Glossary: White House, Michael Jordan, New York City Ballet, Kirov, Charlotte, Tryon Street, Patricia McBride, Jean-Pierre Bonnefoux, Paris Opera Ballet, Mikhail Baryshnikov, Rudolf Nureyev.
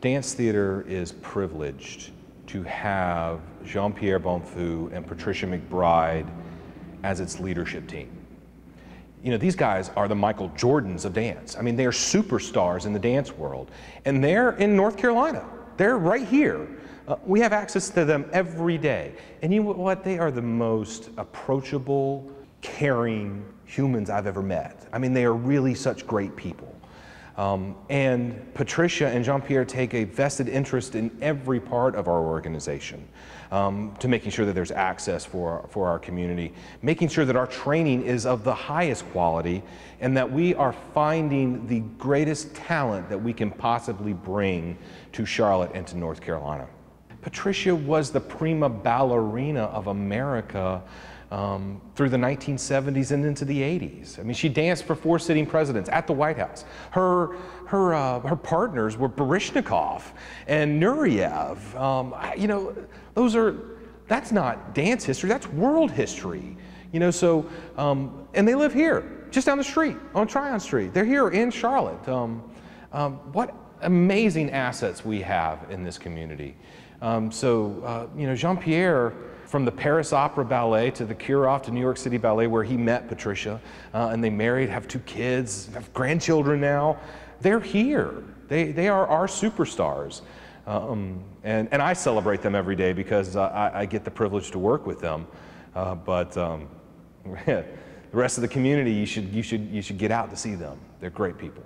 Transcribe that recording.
Dance theater is privileged to have Jean-Pierre Bonnefoux and Patricia McBride as its leadership team. You know, these guys are the Michael Jordans of dance. I mean, they are superstars in the dance world. And they're in North Carolina. They're right here. We have access to them every day. And you know what? They are the most approachable, caring humans I've ever met. I mean, they are really such great people. And Patricia and Jean-Pierre take a vested interest in every part of our organization, to making sure that there's access for our community, making sure that our training is of the highest quality, and that we are finding the greatest talent that we can possibly bring to Charlotte and to North Carolina. Patricia was the prima ballerina of America through the 1970s and into the 80s. I mean, she danced for 4 sitting presidents at the White House. Her partners were Baryshnikov and Nureyev. You know, that's not dance history, that's world history. You know, so, and they live here, just down the street, on Tryon Street. They're here in Charlotte. What amazing assets we have in this community. You know, Jean-Pierre, from the Paris Opera Ballet to the Kirov to New York City Ballet, where he met Patricia, and they married, have 2 kids, have grandchildren now. They're here. They are our superstars. And I celebrate them every day because I get the privilege to work with them. The rest of the community, you should get out to see them. They're great people.